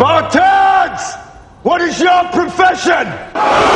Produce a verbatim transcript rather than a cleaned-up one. Spartans! What is your profession?